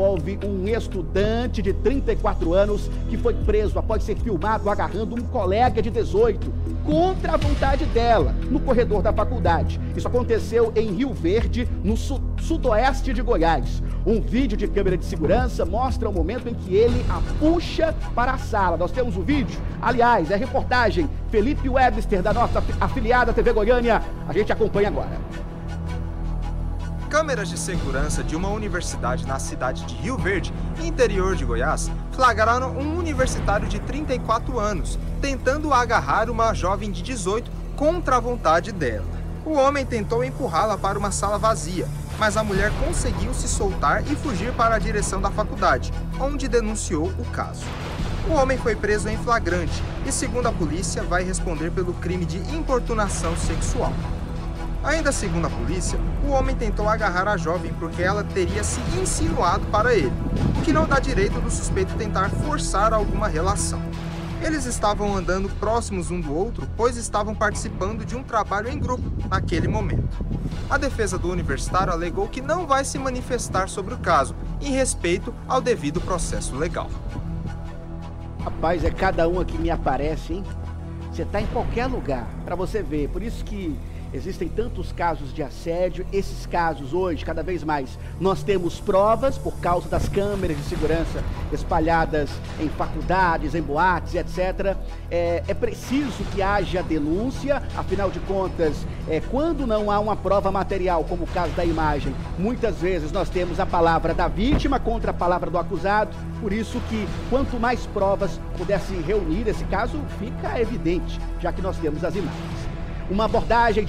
envolve um estudante de 34 anos que foi preso após ser filmado agarrando um colega de 18, contra a vontade dela, no corredor da faculdade. Isso aconteceu em Rio Verde, no sudoeste de Goiás. Um vídeo de câmera de segurança mostra o momento em que ele a puxa para a sala. Nós temos o vídeo, aliás, é reportagem Felipe Webster, da nossa afiliada TV Goiânia. A gente acompanha agora. Câmeras de segurança de uma universidade na cidade de Rio Verde, interior de Goiás, flagraram um universitário de 34 anos tentando agarrar uma jovem de 18 contra a vontade dela. O homem tentou empurrá-la para uma sala vazia, mas a mulher conseguiu se soltar e fugir para a direção da faculdade, onde denunciou o caso. O homem foi preso em flagrante e, segundo a polícia, vai responder pelo crime de importunação sexual. Ainda segundo a polícia, o homem tentou agarrar a jovem porque ela teria se insinuado para ele, o que não dá direito do suspeito tentar forçar alguma relação. Eles estavam andando próximos um do outro, pois estavam participando de um trabalho em grupo naquele momento. A defesa do universitário alegou que não vai se manifestar sobre o caso, em respeito ao devido processo legal. Rapaz, é cada uma que me aparece, hein? Você tá em qualquer lugar, para você ver, por isso que existem tantos casos de assédio. Esses casos hoje, cada vez mais, nós temos provas por causa das câmeras de segurança espalhadas em faculdades, em boates, etc. É preciso que haja denúncia, afinal de contas, quando não há uma prova material, como o caso da imagem, muitas vezes nós temos a palavra da vítima contra a palavra do acusado, por isso que quanto mais provas pudesse reunir, esse caso fica evidente, já que nós temos as imagens. Uma abordagem de